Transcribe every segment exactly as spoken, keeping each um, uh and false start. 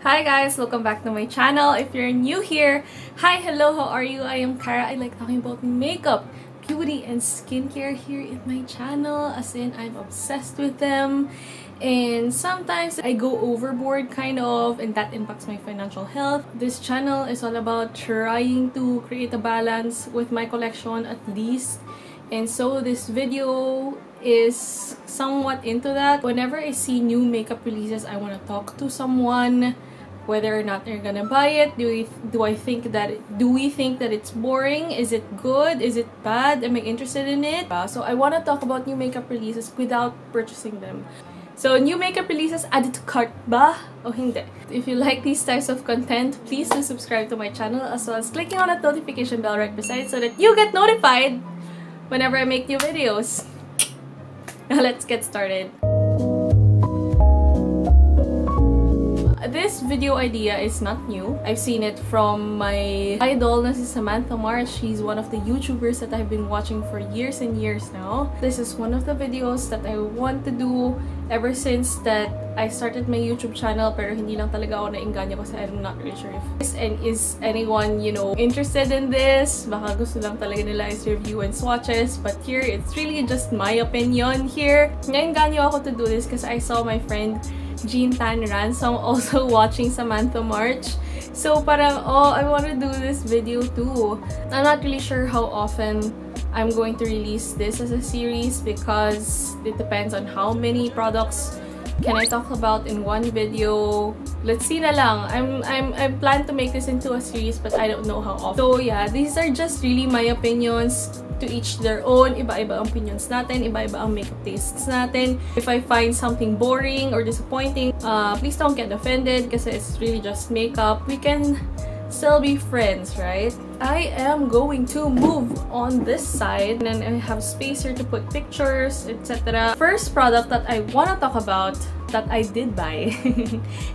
Hi guys, welcome back to my channel. If you're new here, hi, hello, how are you? I am Cara. I like talking about makeup, beauty, and skincare here in my channel. As in, I'm obsessed with them. And sometimes I go overboard, kind of, and that impacts my financial health. This channel is all about trying to create a balance with my collection at least. And so this video is somewhat into that. Whenever I see new makeup releases, I want to talk to someone whether or not they're gonna buy it. Do we do I think that do we think that it's boring? Is it good? Is it bad? Am I interested in it? Uh, so I want to talk about new makeup releases without purchasing them. So new makeup releases added to cart ba o hindi? If you like these types of content, please do subscribe to my channel as well as clicking on that notification bell right beside so that you get notified whenever I make new videos. Now let's get started. This video idea is not new. I've seen it from my idol na si Samantha Marsh. She's one of the YouTubers that I've been watching for years and years now. This is one of the videos that I want to do ever since that I started my YouTube channel, pero hindi lang talaga ako nainganyo kasi I'm not really sure if this and is anyone, you know, interested in this. Baka gusto lang talaga nila is review and swatches, but here, it's really just my opinion here. Nainganyo ako to do this because I saw my friend Jean Tan Ransom also watching Samantha March. So parang, oh, I want to do this video too. I'm not really sure how often I'm going to release this as a series because it depends on how many products can I talk about in one video. Let's see na lang. I'm, I'm, I plan to make this into a series but I don't know how often. So yeah, these are just really my opinions. To each their own. Iba-iba ang opinions natin. Iba-iba ang makeup tastes natin. If I find something boring or disappointing, uh, please don't get offended kasi it's really just makeup. We can still be friends, right? I am going to move on this side and then I have space here to put pictures, et cetera. First product that I want to talk about that I did buy,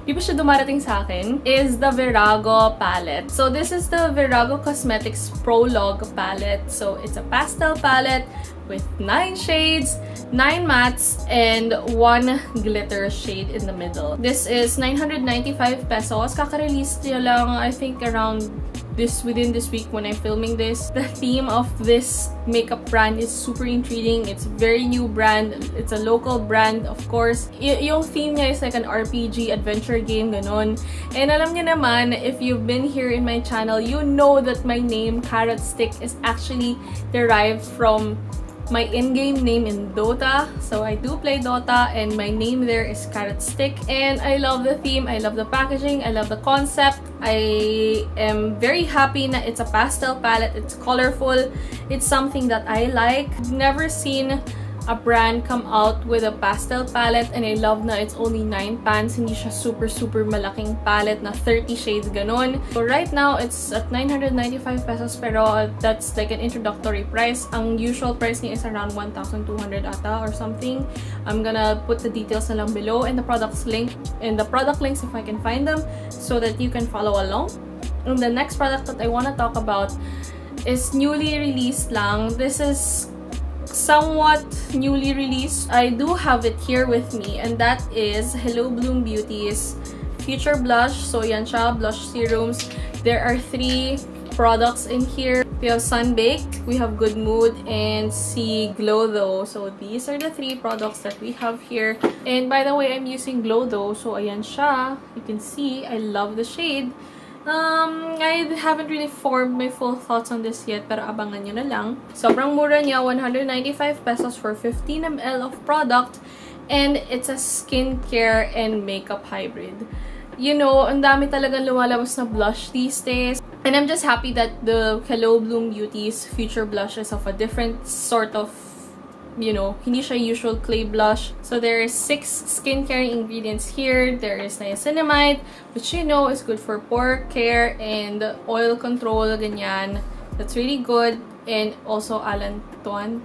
di ba siya dumarating sa akin, is the Virago palette. So this is the Virago Cosmetics Prologue palette. So it's a pastel palette with nine shades, nine mattes, and one glitter shade in the middle. This is nine hundred ninety-five pesos. Kaka-release niya lang, I think, around this within this week when I'm filming this. The theme of this makeup brand is super intriguing. It's a very new brand. It's a local brand, of course. Y yung theme niya is like an R P G adventure game, ganon. And alam niyo naman, if you've been here in my channel, you know that my name, Carrotstick, is actually derived from my in-game name in Dota. So I do play Dota and my name there is Carrotstick. And I love the theme, I love the packaging, I love the concept. I am very happy that it's a pastel palette, it's colorful, it's something that I like. I've never seen a brand come out with a pastel palette and I love na it's only nine pans, hindi siya super super malaking palette na thirty shades ganon. So right now it's at nine hundred ninety-five pesos pero that's like an introductory price. Ang usual price niya is around one thousand two hundred ata or something. I'm gonna put the details na lang below and the products link and the product links if I can find them so that you can follow along. And the next product that I want to talk about is newly released lang. This is somewhat newly released. I do have it here with me and that is Hello Bloom Beauties Future Blush. So yan siya, blush serums. There are three products in here. We have Sunbaked, we have Good Mood, and See Glow Though. So these are the three products that we have here. And by the way, I'm using Glow Though. So ayan siya. You can see, I love the shade. Um, I haven't really formed my full thoughts on this yet, pero abangan nyo na lang. Sobrang mura niya, one hundred ninety-five pesos for fifteen milliliters of product, and it's a skincare and makeup hybrid. You know, ang dami talagang lumalabas na blush these days. And I'm just happy that the Hello Bloom Beauty's Future Blush is of a different sort of, you know, hindi siya usual clay blush. So there is six skincare ingredients here. There is niacinamide, which you know is good for pore care and oil control, ganyan. That's really good. And also allantoin.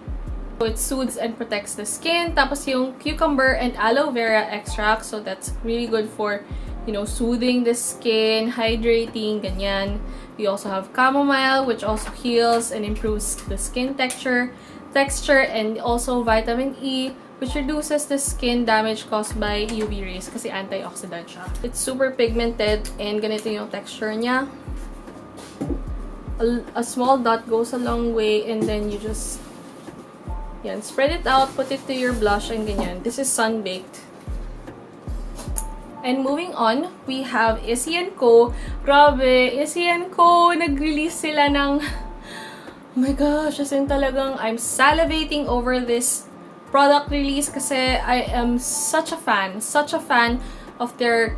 So it soothes and protects the skin. Tapos yung cucumber and aloe vera extract. So that's really good for, you know, soothing the skin, hydrating, ganyan. We also have chamomile, which also heals and improves the skin texture. Texture and also vitamin E, which reduces the skin damage caused by U V rays kasi antioxidant siya. It's super pigmented and ganito yung texture niya. A, a small dot goes a long way, and then you just yan, spread it out, put it to your blush, and ganyan. This is sun-baked. And moving on, we have Issey and Co. Grabe, Issey and Co. Nag-release sila ng... Oh my gosh, as in talagang I'm salivating over this product release kasi I am such a fan, such a fan of their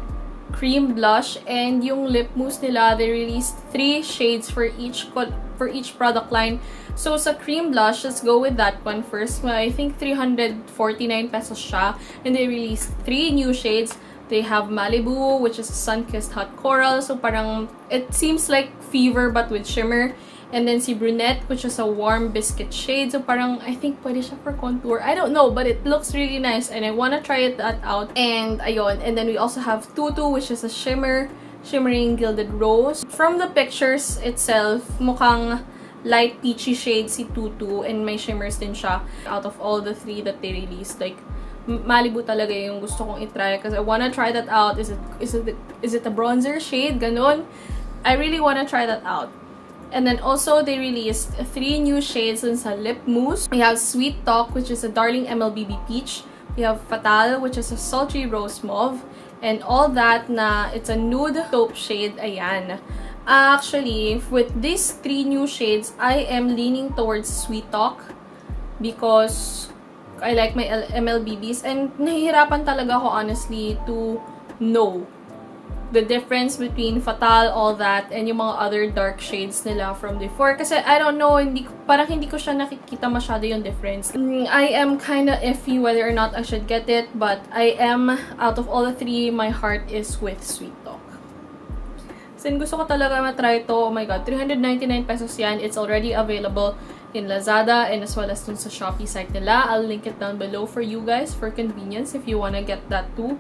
cream blush and yung lip mousse nila. They released three shades for each for each product line. So sa cream blush, let's go with that one first. I think three hundred forty-nine pesos siya, and they released three new shades. They have Malibu, which is sun-kissed hot coral, so parang it seems like fever but with shimmer. And then si Brunette, which is a warm biscuit shade. So parang, I think pwede siya for contour. I don't know, but it looks really nice. And I wanna try it that out. And ayun. And then we also have Tutu, which is a shimmer. Shimmering Gilded Rose. From the pictures itself, mukhang light peachy shade si Tutu. And may shimmers din siya. Out of all the three that they released, like, Malibu talaga yung gusto kong itry. Because I wanna try that out. Is it, is it, is it a bronzer shade? Ganon. I really wanna try that out. And then also, they released three new shades in sa lip mousse. We have Sweet Talk, which is a Darling M L B B Peach. We have Fatal, which is a Sultry Rose Mauve. And All That na, it's a nude taupe shade. Ayan. Actually, with these three new shades, I am leaning towards Sweet Talk because I like my M L B Bs. And nahihirapan talaga ako, honestly, to know the difference between Fatal, All That, and yung mga other dark shades nila from before. Kasi, I don't know, hindi, parang hindi ko siya nakikita masyado yung difference. I am kinda iffy whether or not I should get it, but I am, out of all the three, my heart is with Sweet Talk. Sin gusto ko talaga matry to. Oh my god, three hundred ninety-nine pesos yan. It's already available in Lazada and as well as dun sa Shopee site nila. I'll link it down below for you guys for convenience if you wanna get that too.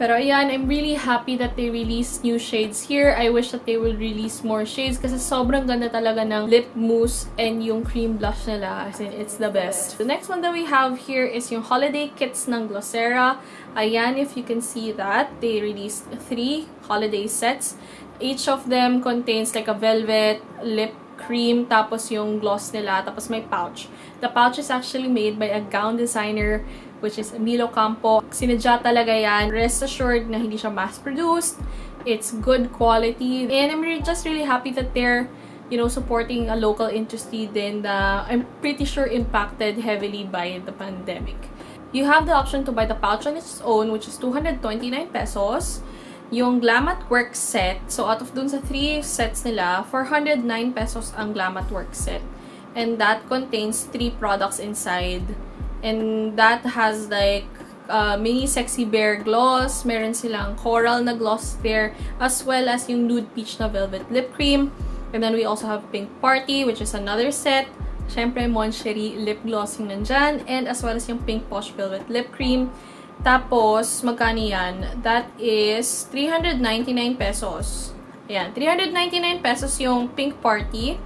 Pero ayan, I'm really happy that they released new shades here. I wish that they will release more shades kasi sobrang ganda talaga ng lip mousse and yung cream blush nila. As in, it's the best. The next one that we have here is yung holiday kits ng Glossera. Ayan, if you can see that, they released three holiday sets. Each of them contains like a velvet lip cream, tapos yung gloss nila, tapos may pouch. The pouch is actually made by a gown designer, which is Milo Campo. Sinadya talaga yan. Rest assured na hindi siya mass-produced. It's good quality. And I'm just really happy that they're, you know, supporting a local industry din na I'm pretty sure impacted heavily by the pandemic. You have the option to buy the pouch on its own, which is two hundred twenty-nine pesos. Yung Glam at Work set, so out of dun sa three sets nila, four hundred nine pesos ang Glam at Work set. And that contains three products inside. And that has like uh, mini sexy bear gloss, meron silang coral na gloss there, as well as yung nude peach na velvet lip cream. And then we also have Pink Party, which is another set. Siyempre, Mon Cherie lip gloss yung nandyan, and as well as yung Pink Posh velvet lip cream. Tapos, magkano yan? That is three hundred ninety-nine pesos. Ayan, three hundred ninety-nine pesos yung Pink Party.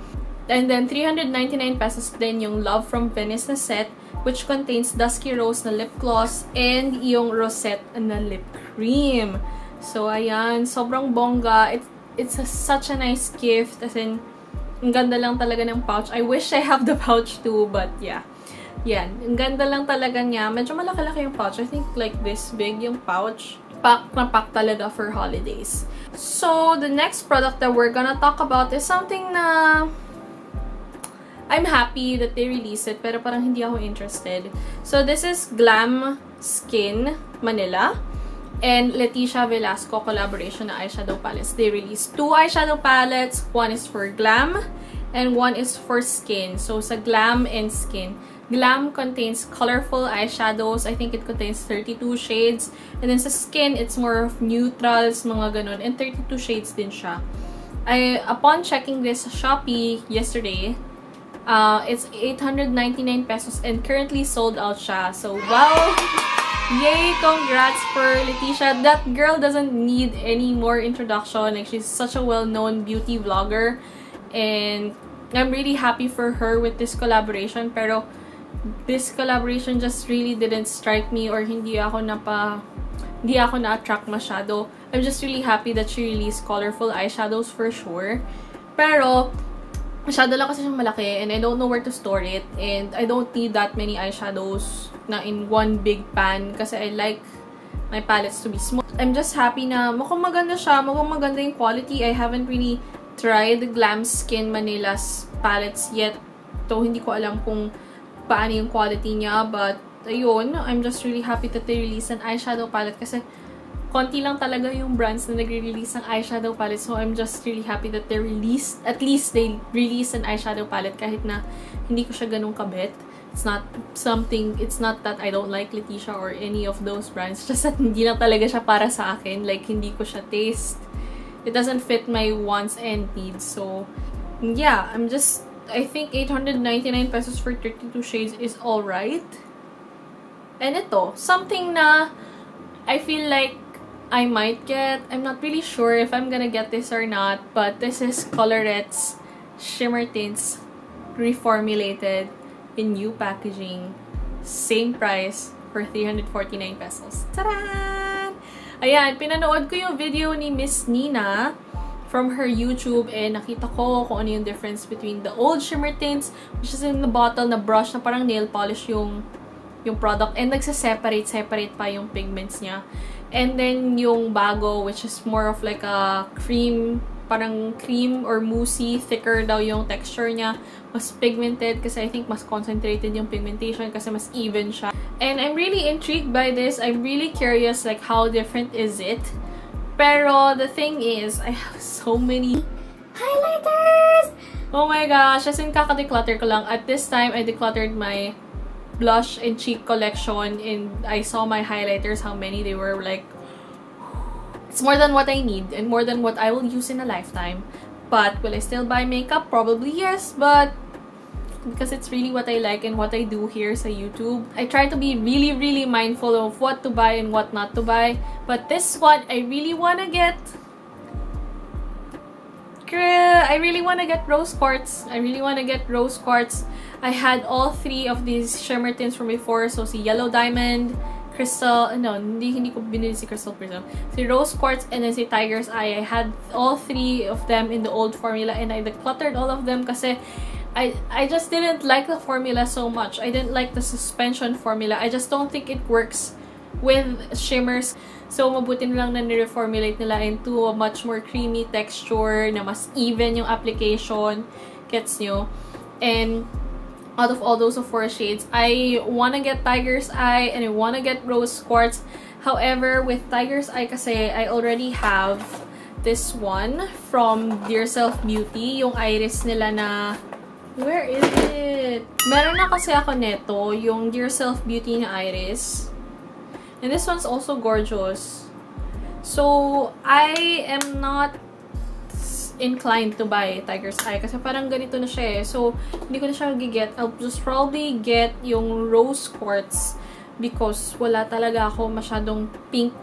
And then, three hundred ninety-nine pesos din yung Love from Venice na set, which contains Dusky Rose na lip gloss and yung Rosette na lip cream. So, ayan. Sobrang bongga. It's, it's a, such a nice gift. As in, ang ganda lang talaga ng pouch. I wish I have the pouch too, but yeah. Yan. Ang ganda lang talaga niya. Medyo malaki-laki yung pouch. I think like this big yung pouch. Pack na pack talaga for holidays. So, the next product that we're gonna talk about is something na... I'm happy that they released it, pero parang hindi ako interested. So, this is Glam Skin Manila and Letisha Velasco collaboration na eyeshadow palettes. They released two eyeshadow palettes. One is for glam and one is for skin. So, sa glam and skin. Glam contains colorful eyeshadows. I think it contains thirty-two shades. And then sa skin, it's more of neutrals, mga ganun. And thirty-two shades din siya. I, upon checking this sa Shopee yesterday, Uh, it's eight hundred ninety-nine pesos and currently sold out siya. So, wow! Yay! Congrats for Letisha. That girl doesn't need any more introduction. Like, she's such a well-known beauty vlogger. And I'm really happy for her with this collaboration. Pero, this collaboration just really didn't strike me, or hindi ako napa hindi ako na-attract masyado. I'm just really happy that she released colorful eyeshadows for sure. Pero, masyado lang kasi siyang malaki and I don't know where to store it. And I don't need that many eyeshadows na in one big pan kasi I like my palettes to be small. I'm just happy na mukhang maganda siya, mukhang maganda yung quality. I haven't really tried the Glam Skin Manila's palettes yet. So, hindi ko alam kung paano yung quality niya, but ayun, I'm just really happy that they released an eyeshadow palette kasi konti lang talaga yung brands na nagre-release ng eyeshadow palette. So, I'm just really happy that they released, at least they released an eyeshadow palette kahit na hindi ko siya ganun kabit. It's not something, it's not that I don't like Letisha or any of those brands. Just that hindi lang talaga siya para sa akin. Like, hindi ko siya taste. It doesn't fit my wants and needs. So, yeah, I'm just, I think eight hundred ninety-nine pesos for thirty-two shades is alright. And ito, something na I feel like I might get. I'm not really sure if I'm gonna get this or not, but this is Colourette's Shimmer Tints reformulated in new packaging. Same price for three hundred forty-nine pesos. Ta-da! Ayan, pinanood ko yung video ni Miss Nina from her YouTube and nakita ko kung ano yung difference between the old Shimmer Tints, which is in the bottle na brush na parang nail polish yung, yung product, and nagsa-separate-separate pa yung pigments niya. And then, yung bago, which is more of like a cream, parang cream or moussey, thicker daw yung texture niya. Mas pigmented kasi I think mas concentrated yung pigmentation kasi mas even siya. And I'm really intrigued by this. I'm really curious like how different is it. Pero the thing is, I have so many highlighters! Oh my gosh! As in, kaka-declutter ko lang. At this time, I decluttered my blush and cheek collection, and I saw my highlighters, how many they were. Like, it's more than what I need and more than what I will use in a lifetime. But will I still buy makeup? Probably yes, but because it's really what I like and what I do here sa YouTube, I try to be really really mindful of what to buy and what not to buy. But this one I really want to get. I really want to get rose quartz. I really want to get rose quartz. I had all three of these shimmer tints from before. So, si Yellow Diamond, Crystal... No, hindi, hindi ko binili si Crystal Prism. Si Rose Quartz and then si Tiger's Eye. I had all three of them in the old formula and I decluttered all of them kasi I, I just didn't like the formula so much. I didn't like the suspension formula. I just don't think it works with shimmers. So, mabuti nilang na nireformulate nila into a much more creamy texture na mas even yung application. Gets nyo? And out of all those four shades, I want to get Tiger's Eye and I want to get Rose Quartz. However, with Tiger's Eye kasi, I already have this one from Dear Self Beauty. Yung iris nila na... Where is it? Meron na kasi ako neto, yung Dear Self Beauty na iris. And this one's also gorgeous. So, I am not inclined to buy Tiger's Eye kasi parang ganito na siya eh. So, hindi ko na siya giget. I'll just probably get yung Rose Quartz because wala talaga ako masyadong pink,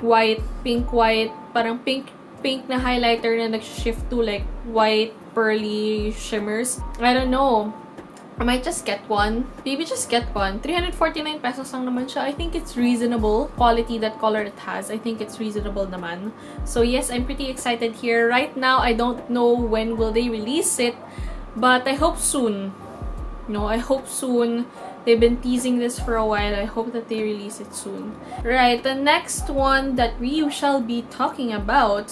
white, pink, white, parang pink, pink na highlighter na nag-shift to like white, pearly shimmers. I don't know. I might just get one. Maybe just get one. three hundred forty-nine pesos lang naman siya. I think it's reasonable. Quality that Colouret has, I think it's reasonable naman. So yes, I'm pretty excited here. Right now, I don't know when will they release it. But I hope soon. No, I hope soon. They've been teasing this for a while. I hope that they release it soon. Right, the next one that we shall be talking about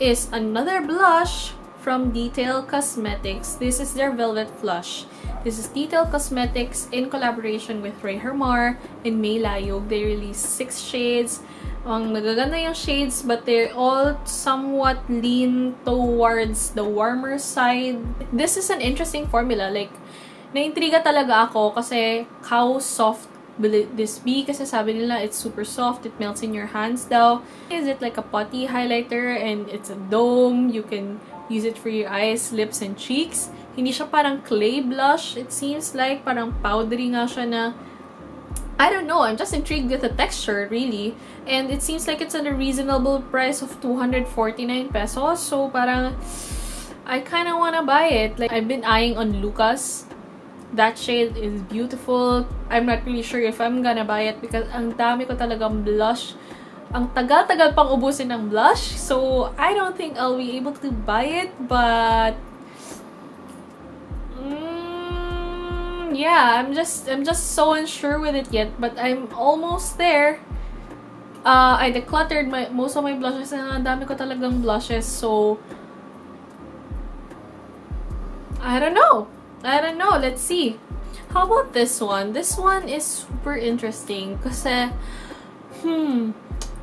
is another blush from Detail Cosmetics. This is their Velvet Flush. This is Detail Cosmetics in collaboration with Rei Germar and Mae Layug. They released six shades. Ang nagaganda yung shades, but they're all somewhat lean towards the warmer side. This is an interesting formula. Like, naintriga talaga ako kasi how soft will this be? Kasi sabi nila it's super soft. It melts in your hands daw. Is it like a putty highlighter and it's a dome? You can use it for your eyes, lips, and cheeks. Hindi siya parang clay blush. It seems like parang powdery nga siya na... I don't know. I'm just intrigued with the texture, really. And it seems like it's at a reasonable price of two hundred forty-nine pesos. So parang... I kind of want to buy it. Like, I've been eyeing on Lucas. That shade is beautiful. I'm not really sure if I'm gonna buy it because ang dami ko talagang blush. Ang tagal-tagal pang ubusin ng blush. So, I don't think I'll be able to buy it. But, mm, yeah, I'm just I'm just so unsure with it yet. But I'm almost there. Uh, I decluttered my, most of my blushes. Ang dami ko talagang blushes. So, I don't know. I don't know. Let's see. How about this one? This one is super interesting kasi, hmm,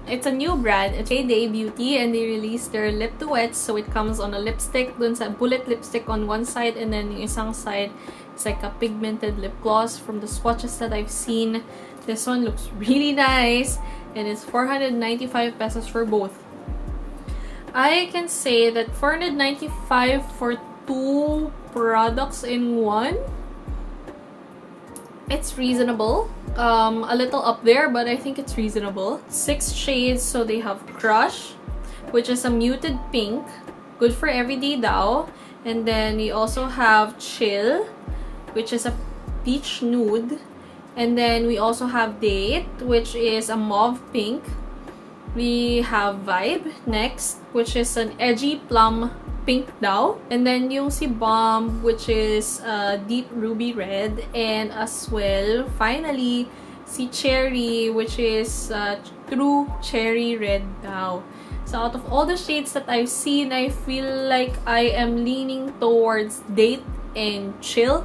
it's a new brand. It's Hey Day Beauty and they released their lip duets. So it comes on a lipstick, dun sa bullet lipstick on one side and then yung isang side is like a pigmented lip gloss. From the swatches that I've seen, this one looks really nice and it's four hundred ninety-five pesos for both. I can say that four hundred ninety-five for two products in one, it's reasonable. Um, a little up there, but I think it's reasonable. Six shades, so they have Crush, which is a muted pink, good for everyday daw. And then we also have Chill, which is a peach nude. And then we also have Date, which is a mauve pink. We have Vibe next, which is an edgy plum pink daw. And then yung si Bomb, which is uh, deep ruby red. And as well, finally, si Cherry, which is uh, true cherry red daw. So out of all the shades that I've seen, I feel like I am leaning towards Date and Chill.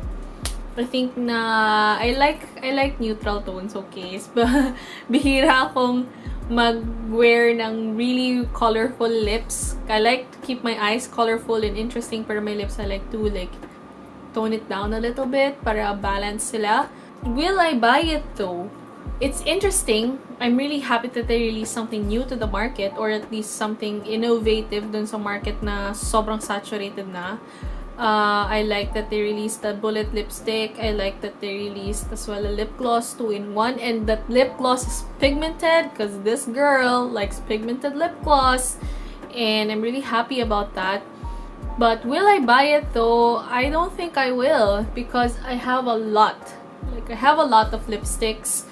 I think na I like I like neutral tones, okay? But bihira akong mag-wear ng really colorful lips. I like to keep my eyes colorful and interesting, pero my lips I like to like tone it down a little bit para balance sila. Will I buy it though? It's interesting. I'm really happy that they release something new to the market, or at least something innovative dun sa market na sobrang saturated na. Uh, I like that they released the bullet lipstick. I like that they released as well a lip gloss two in one. And that lip gloss is pigmented because this girl likes pigmented lip gloss. And I'm really happy about that. But will I buy it though? I don't think I will because I have a lot. Like, I have a lot of lipsticks.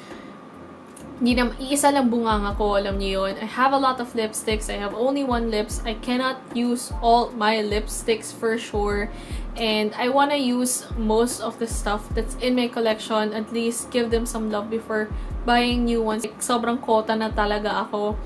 Hindi na, iisa lang bunganga ko, alam niyo yun. I have a lot of lipsticks. I have only one lips. I cannot use all my lipsticks for sure. And I want to use most of the stuff that's in my collection. At least give them some love before buying new ones. Like, sobrang quota na talaga ako.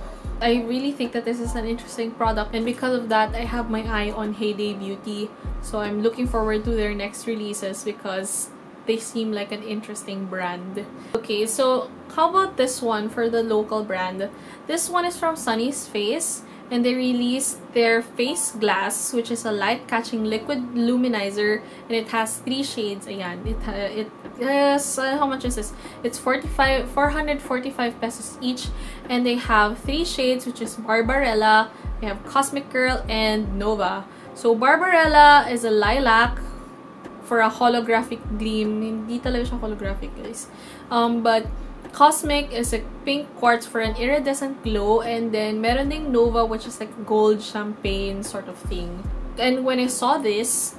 I really think that this is an interesting product. And because of that, I have my eye on Hey Day Beauty. So I'm looking forward to their next releases because they seem like an interesting brand. Okay, so how about this one for the local brand? This one is from Sunnies Face, and they released their Face Glass, which is a light-catching liquid luminizer, and it has three shades. Ayan, it uh, it is uh, how much is this? It's forty-five, four hundred forty-five pesos each, and they have three shades, which is Barbarella, they have Cosmic Girl, and Nova. So Barbarella is a lilac for a holographic gleam. Hindi talaga siya holographic, guys. Um, but Cosmic is a pink quartz for an iridescent glow. And then meron ding Nova, which is like gold champagne sort of thing. And when I saw this,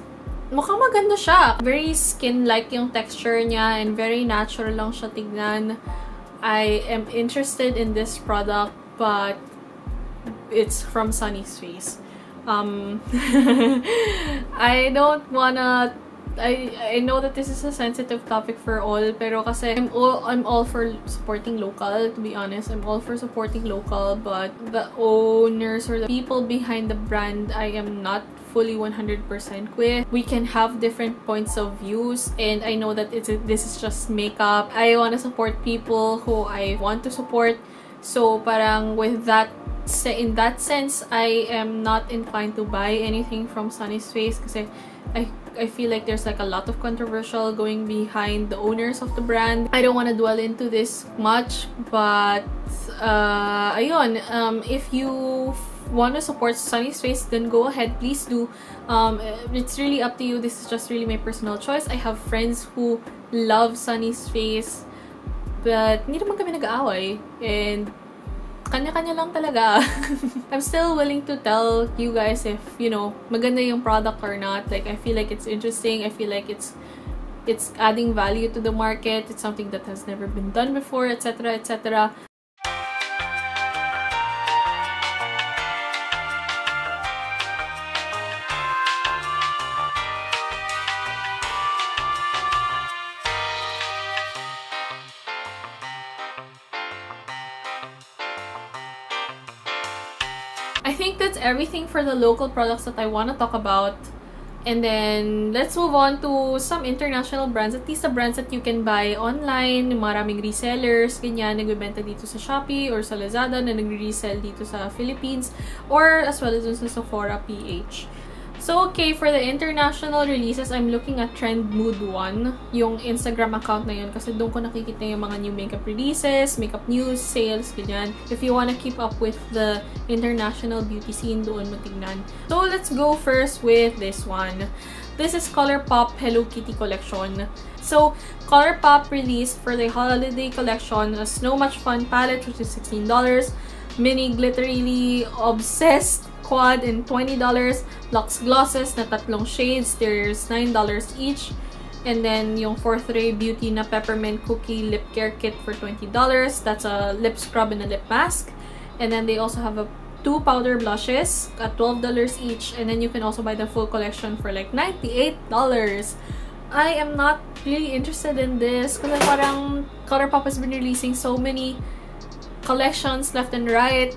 mukhang maganda siya. Very skin-like yung texture niya and very natural lang siya tignan. I am interested in this product, but it's from Sunnies Face. Um, I don't wanna... I, I know that this is a sensitive topic for all, pero kasi I'm all, I'm all for supporting local, to be honest. I'm all for supporting local, but the owners or the people behind the brand, I am not fully one hundred percent with. We can have different points of views, and I know that it's a, this is just makeup. I want to support people who I want to support. So parang with that, in that sense, I am not inclined to buy anything from Sunnies Face kasi I I feel like there's like a lot of controversial going behind the owners of the brand. I don't want to dwell into this much, but uh, ayun, um, if you want to support Sunnies Face, then go ahead, please do. Um, it's really up to you. This is just really my personal choice. I have friends who love Sunnies Face, but hindi naman kami nag-aaway and kanya-kanya lang talaga. I'm still willing to tell you guys if, you know, maganda yung product or not. Like, I feel like it's interesting. I feel like it's It's adding value to the market. It's something that has never been done before, et cetera, et cetera. I think that's everything for the local products that I want to talk about. And then, let's move on to some international brands. At least the brands that you can buy online. Maraming resellers, ganyan, nagbibenta dito sa Shopee or sa Lazada na nagre-resell dito sa Philippines. Or as well as dun sa Sephora P H. So, okay, for the international releases, I'm looking at Trend Mood one. Yung Instagram account na yun. Kasi doon ko nakikita yung mga new makeup releases, makeup news, sales, ganyan. If you wanna keep up with the international beauty scene, doon mo tignan. So, let's go first with this one. This is ColourPop Hello Kitty Collection. So, ColourPop released for the holiday collection a Snow Much Fun palette, which is sixteen dollars. Mini Glitterily Obsessed Quad in twenty dollars. Lux Glosses na tatlong shades, there's nine dollars each. And then yung fourth Rei Beauty na Peppermint Cookie Lip Care Kit for twenty dollars. That's a lip scrub and a lip mask. And then they also have a two powder blushes at twelve dollars each. And then you can also buy the full collection for like ninety-eight dollars. I am not really interested in this kasi parang ColourPop has been releasing so many collections left and right.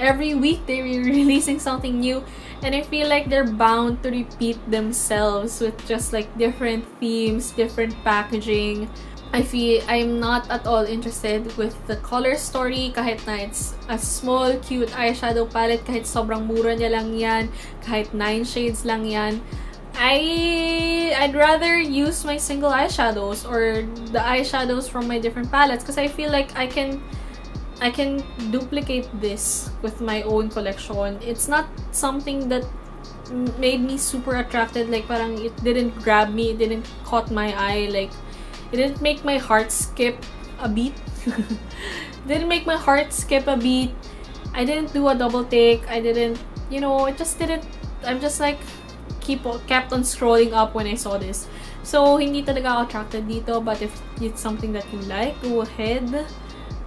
Every week they're releasing something new, and I feel like they're bound to repeat themselves with just like different themes, different packaging. I feel I'm not at all interested with the color story. Kahit na it's a small cute eyeshadow palette, kahit sobrang mura niya lang yan, kahit nine shades lang yan, I I'd rather use my single eyeshadows or the eyeshadows from my different palettes because I feel like I can I can duplicate this with my own collection. It's not something that made me super attracted. Like, parang it didn't grab me. It didn't caught my eye. Like, it didn't make my heart skip a beat. Didn't make my heart skip a beat. I didn't do a double take. I didn't, you know, it just didn't. I'm just like, keep kept on scrolling up when I saw this. So, hindi talaga attracted dito. But if it's something that you like, go ahead.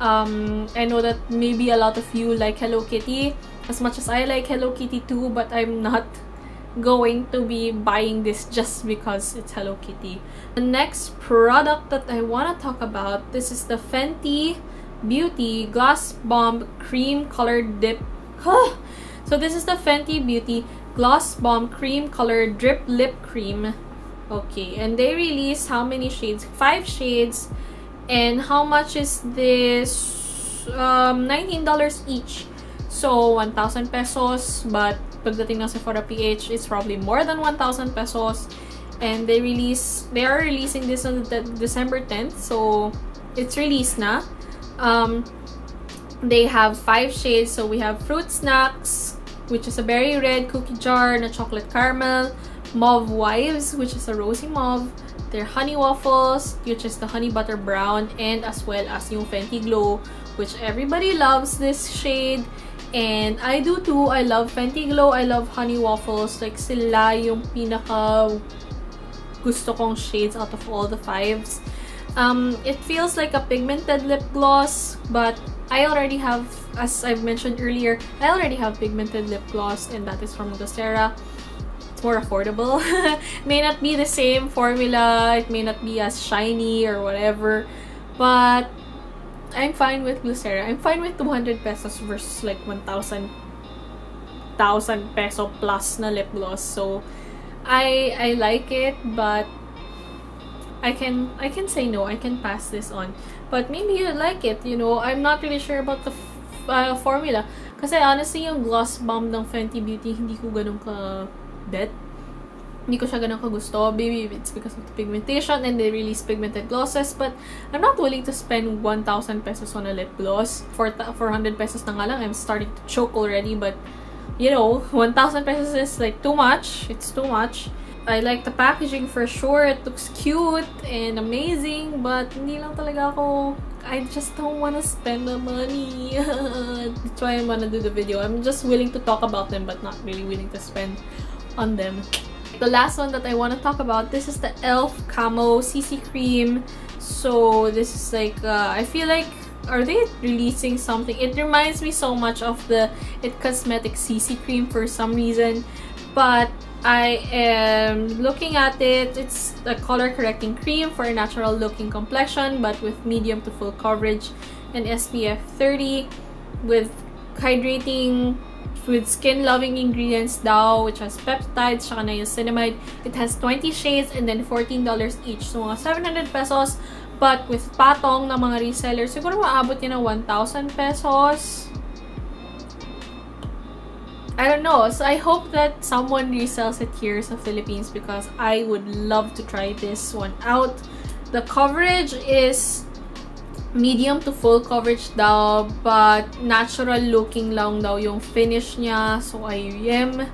Um, I know that maybe a lot of you like Hello Kitty as much as I like Hello Kitty too, but I'm not going to be buying this just because it's Hello Kitty. The next product that I want to talk about, this is the Fenty Beauty Gloss Bomb Cream Color Dip. So this is the Fenty Beauty Gloss Bomb Cream Color Drip Lip Cream. Okay, and they released how many shades? Five shades. And how much is this? Um, nineteen dollars each. So, one thousand pesos. But, pagdating ng Sephora P H, it's probably more than one thousand pesos. And they release, they are releasing this on the December tenth. So, it's released na. Um, they have five shades. So, we have Fruit Snacks, which is a berry red cookie jar and a chocolate caramel. Mauve Wives, which is a rosy mauve. Their Honey Waffles, which is the Honey Butter Brown, and as well as yung Fenty Glow, which everybody loves this shade. And I do too. I love Fenty Glow. I love Honey Waffles. Like, sila yung pinaka gusto kong shades out of all the fives. Um, it feels like a pigmented lip gloss, but I already have, as I've mentioned earlier, I already have pigmented lip gloss, and that is from Glossera. More affordable. May not be the same formula, it may not be as shiny or whatever, but I'm fine with Glossera. I'm fine with two hundred pesos versus like one thousand peso plus na lip gloss. So I I like it, but I can I can say no, I can pass this on. But maybe you like it, you know. I'm not really sure about the f uh, formula kasi honestly yung gloss bomb ng Fenty Beauty hindi ko ganun ka bet. Hindi ko siya ganun kagusto. Maybe it's because of the pigmentation and they release pigmented glosses, but I'm not willing to spend one thousand pesos on a lip gloss. For four hundred pesos na nga lang, I'm starting to choke already, but you know, one thousand pesos is like too much. It's too much. I like the packaging for sure. It looks cute and amazing, but hindi lang talaga ako, I just don't want to spend the money. That's why I want to do the video. I'm just willing to talk about them, but not really willing to spend on them. The last one that I want to talk about, this is the E L F Camo C C Cream. So this is like, uh, I feel like, are they releasing something? It reminds me so much of the It Cosmetics C C Cream for some reason. But I am looking at it, it's a color correcting cream for a natural looking complexion but with medium to full coverage and S P F thirty with hydrating, with skin loving ingredients daw, which has peptides saka niacinamide. It has twenty shades and then fourteen dollars each, so mga seven hundred pesos. But with patong ng mga resellers, siguro maabot yun ng one thousand pesos. I don't know. So I hope that someone resells it here in the Philippines because I would love to try this one out. The coverage is medium to full coverage daw, but natural looking lang daw yung finish niya. So I am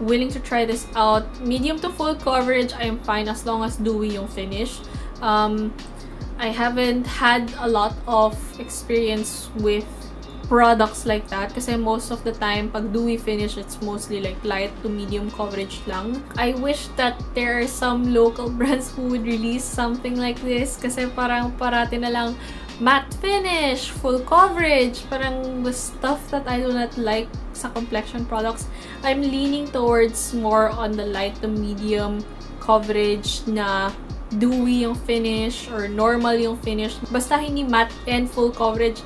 willing to try this out. Medium to full coverage, I am fine as long as dewy yung finish. Um, I haven't had a lot of experience with products like that kasi most of the time pag dewy finish, it's mostly like light to medium coverage lang. I wish that there are some local brands who would release something like this kasi parang parati na lang matte finish, full coverage, parang the stuff that I do not like sa complexion products. I'm leaning towards more on the light to medium coverage na dewy yung finish or normal yung finish, basta hindi matte and full coverage.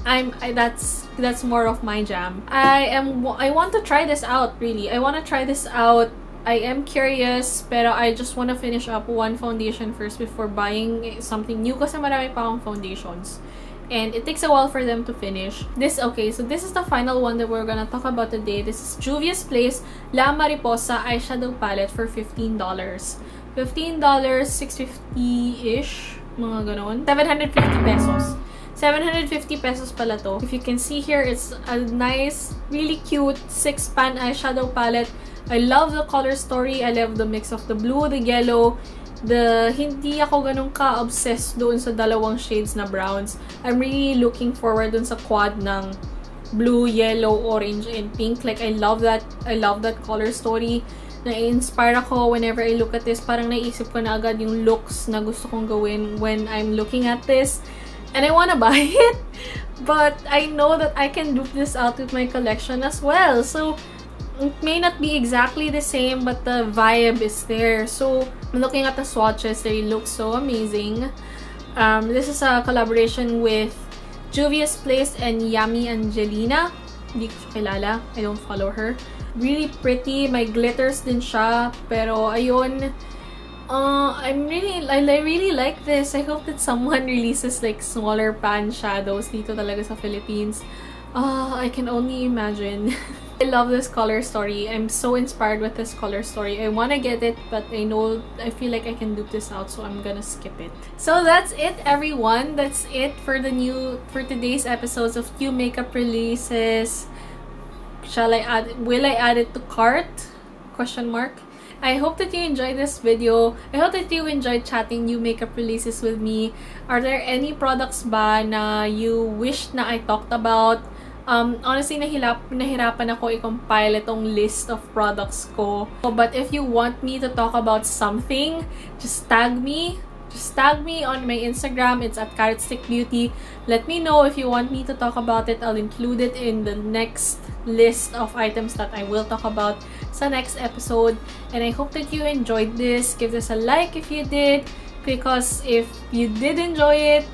I'm I, that's that's more of my jam. I am I want to try this out really. I want to try this out. I am curious, pero I just want to finish up one foundation first before buying something new kasi marami pa akong foundations and it takes a while for them to finish. This okay, so this is the final one that we're gonna talk about today. This is Juvia's Place La Mariposa Eyeshadow Palette for fifteen dollars. fifteen dollars, six fifty-ish, mga ganon. seven hundred fifty pesos. seven hundred fifty pesos pala to. If you can see here, it's a nice, really cute six-pan eyeshadow palette. I love the color story. I love the mix of the blue, the yellow, the hindi ako ganun ka-obsessed doon sa dalawang shades na browns. I'm really looking forward doon sa quad ng blue, yellow, orange, and pink. Like, I love that. I love that color story. Na-inspire ako whenever I look at this. Parang naisip ko na agad yung looks na gusto kong gawin when I'm looking at this. And I want to buy it, but I know that I can dupe this out with my collection as well. So it may not be exactly the same, but the vibe is there. So looking at the swatches, they look so amazing. Um, this is a collaboration with Juvia's Place and Yami Angelina. Hindi ko siya kilala. I don't follow her. Really pretty. May glitters din siya, pero ayun. Uh, I'm really, I, I really like this. I hope that someone releases like smaller pan shadows dito talaga sa Philippines. Uh, I can only imagine. I love this color story. I'm so inspired with this color story. I want to get it, but I know, I feel like I can dupe this out, so I'm gonna skip it. So that's it, everyone. That's it for the new, for today's episodes of new makeup releases. Shall I add, will I add it to cart? Question mark. I hope that you enjoyed this video. I hope that you enjoyed chatting new makeup releases with me. Are there any products ba na you wish na I talked about? Um, honestly, nahirap, nahirapan ako i-compile itong list of products ko. But if you want me to talk about something, just tag me. Just tag me on my Instagram. It's at Carrotstick Beauty. Let me know if you want me to talk about it. I'll include it in the next list of items that I will talk about sa next episode. And I hope that you enjoyed this. Give this a like if you did, because if you did enjoy it,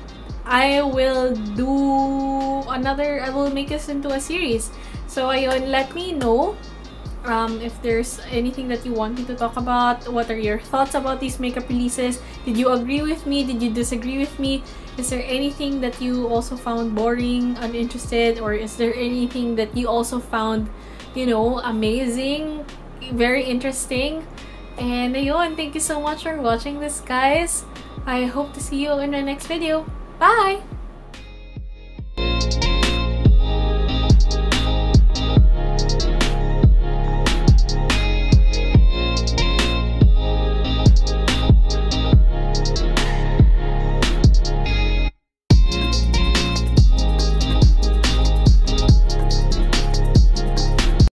I will do another, I will make this into a series. So ayun, let me know Um, if there's anything that you want me to talk about. What are your thoughts about these makeup releases? Did you agree with me? Did you disagree with me? Is there anything that you also found boring, uninterested, or is there anything that you also found, you know, amazing, very interesting? And ayun, thank you so much for watching this, guys. I hope to see you in the next video. Bye!